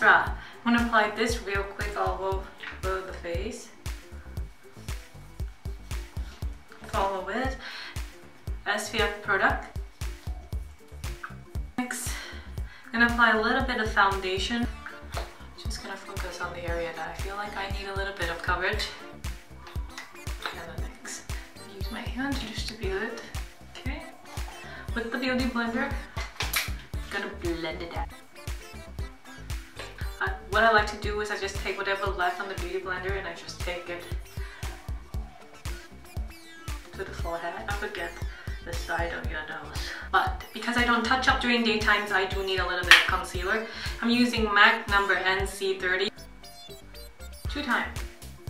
best bra. I'm gonna apply this real quick all over the face. Follow it. SPF product. Next, I'm gonna apply a little bit of foundation. Just gonna focus on the area that I feel like I need a little bit of coverage. And then next, use my hand to distribute it. Okay. With the beauty blender, I'm gonna blend it out. What I like to do is I just take whatever left on the beauty blender and I just take it to the forehead. I forget the side of your nose. But because I don't touch up during daytimes, I do need a little bit of concealer. I'm using MAC number NC30. 2 times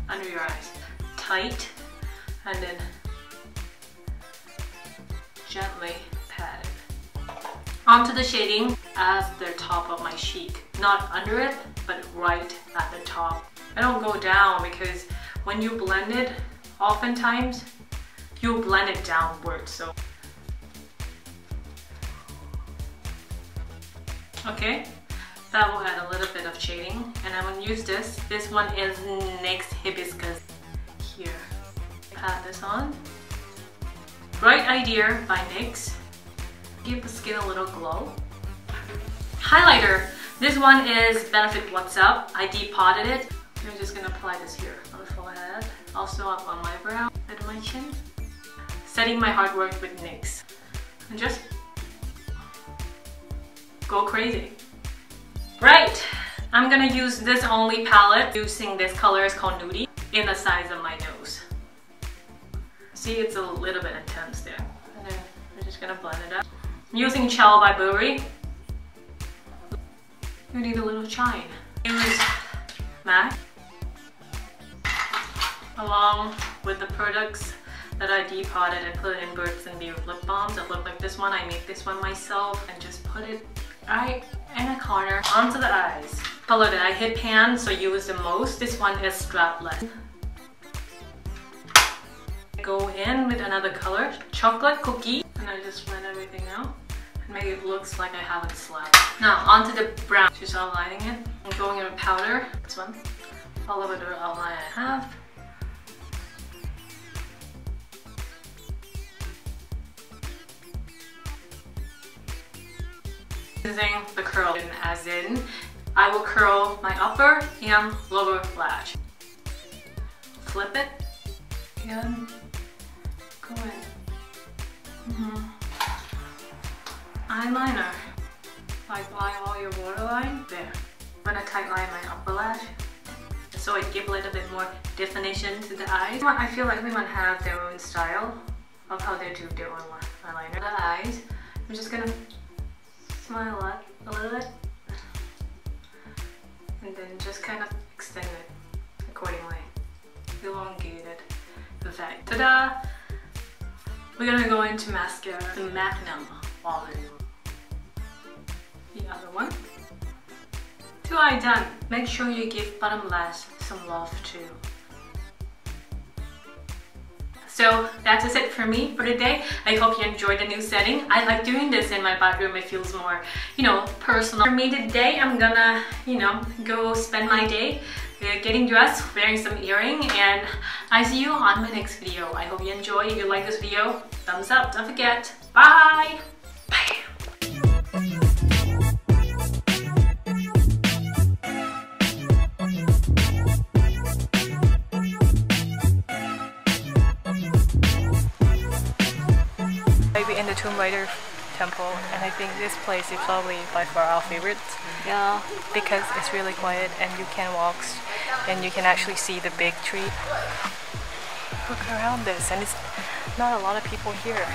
under your eyes. Tight, and then gently pat it. Onto the shading as the top of my cheek. Not under it, but right at the top. I don't go down because when you blend it, oftentimes you'll blend it downwards. So okay, that will add a little bit of shading, and I'm gonna use this. This one is NYX Hibiscus. Here, pat this on. Bright Idea by NYX. Give the skin a little glow. Highlighter. This one is Benefit What's Up. I depotted it. I'm just gonna apply this here on the forehead, also up on my brow and my chin. Setting my hard work with NYX. And just go crazy. Right, I'm gonna use this only palette. Using this color is called Nudie, in the size of my nose. See, it's a little bit intense there. And then I'm just gonna blend it up. I'm using Shell by Burberry. You need a little shine. Use MAC along with the products that I depotted and put in Burt's and Bee lip balms that look like this one. I make this one myself and just put it right in a corner onto the eyes. Color that I hit pan, so use the most. This one is strapless. Go in with another color, chocolate cookie, and I just blend everything out. Make it looks like I haven't slept. Now onto the brown. Just outlining it. I'm going in with powder. This one. All over the outline I have. Using the curl, as in, I will curl my upper and lower lash. Flip it and go in. Eyeliner, like line all your waterline there. I'm gonna tight line my upper lash so it gives a little bit more definition to the eyes. I feel like everyone have their own style of how they do their own eyeliner. The eyes, I'm just gonna smile up a little bit and then just kind of extend it accordingly. Elongate it. Perfect. Ta-da! We're gonna go into mascara, the Magnum. The other one. 2 eye done. Make sure you give bottom lash some love too. So that's just it for me for today. I hope you enjoyed the new setting. I like doing this in my bathroom. It feels more, personal. For me today, I'm gonna, go spend my day getting dressed, wearing some earring, and I see you on my next video. I hope you enjoy. If you like this video, thumbs up. Don't forget. Bye. Bye. In the Tomb Raider Temple, and I think this place is probably by far our favorite. Yeah, because it's really quiet and you can walk and you can actually see the big tree. Look around this, and it's not a lot of people here.